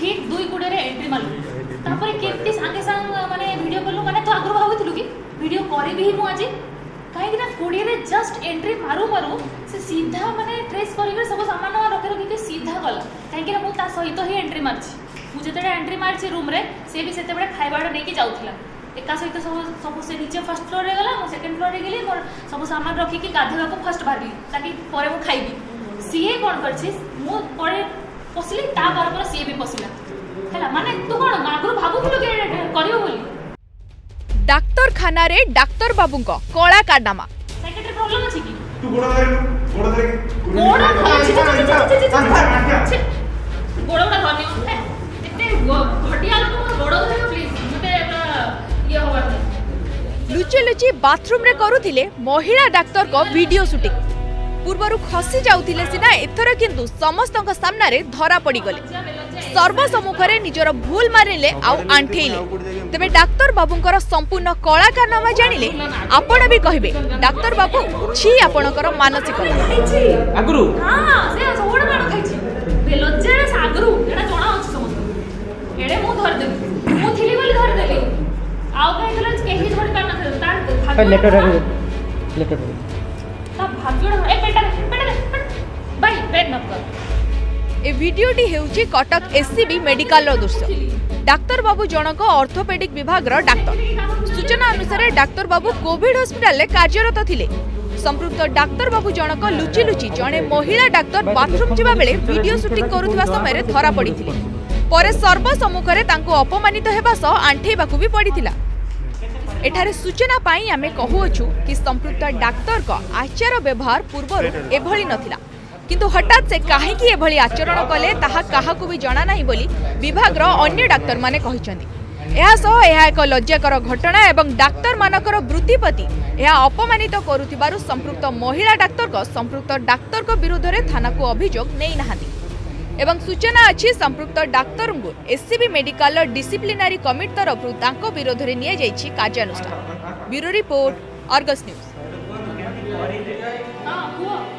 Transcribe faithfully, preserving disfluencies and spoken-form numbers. ठीक दुई कोड़े रे एंट्री मालू तापर केते सांगे सांग माने वीडियो करलु माने तो आगरो भाबुथिलु कि वीडियो करबी मु आज काहे कि ना कोड़े रे जस्ट एंट्री मारू मारू से सीधा माने ट्रेस करिवे सब सामान रखे रखी के सीधा गला काहे कि ना मु ता सहित ही एंट्री मारछि मु जेतेडा एंट्री मारछि रूम रे से भी सेतेबे खाइबाडो नेकी जाउथिला एका सहित सब सब से नीचे फर्स्ट फ्लोर रे गला मु सेकंड फ्लोर रे गेली मोर सब सामान रखी के गाधेवा को फर्स्ट भाबी ताकि परे मु खाइबी सीए कोन करछि मु परे पसिले ता बार बार सी भी पसिला हैला माने तू कोन मागुर भाबु फुल के करियो बोली डॉक्टर खाना रे डॉक्टर बाबू को कोला काडामा सेक्रेटरी प्रॉब्लम अछि कि तू गोडा धरिनु गोडा धरि गोडा धरि गोडा गोडा धरियो एते घटिया लोक मोर गोडा धरियो प्लीज मते ये होवा लुचे लुचे बाथरूम रे करूथिले महिला डॉक्टर को वीडियो शूटिंग पूर्वर खसी जाऊे सीना एथर किंतु समस्त सामना रे धरा पड़गले सर्वसम्मुखें निजर भूल मारे आंठेले तेरे डाक्तर बाबूंर संपूर्ण कलाकारमा जानिले आपण भी कहे डाक्तर बाबू छी आपणकर मानसिक ए वीडियोटी हेउची कटक एससीबी मेडिकल दृश्य डाक्तर बाबू जनक ऑर्थोपेडिक विभाग डाक्तर सूचना अनुसार डाक्तर बाबू कोविड हॉस्पिटल कार्यरत थिले संप्रक्त डाक्तर बाबू जनक लुचि लुचि जने महिला डाक्तर बाथरूम जिबा बेले वीडियो शूटिंग करुवा समय धरा पड़िथिले परे सर्वसम्मुखें अपमानित हेबा सह आंठेबाकू भी पड़िथिला एठारे सूचना पाई आमे कहूअु कि संप्रक्त डाक्तर का आचार व्यवहार पूर्वर एभली नथिला किंतु हठात से काहेकि एभली आचरण कले ताहा काहाकु भी जाना नहीं बोली विभाग अन्य डाक्तर माने कहिसंती एहा सह एहा एक लज्जाकर घटना एवं डाक्तर मानकर वृत्तिपति एहा अपमानित करूथिबारु संप्रक्त महिला डाक्तर को संप्रक्त डाक्तर को विरुद्ध रे थाना को अभियोग नै नाहंती एवं सूचना अछि संप्रक्त डाक्तर को एससीबी मेडिकल डिसिप्लिनरी कमिटी तरफ तांको विरोध रे निया जाईछि कार्यानुष्ठान ब्यूरो रिपोर्ट आर्गस न्यूज।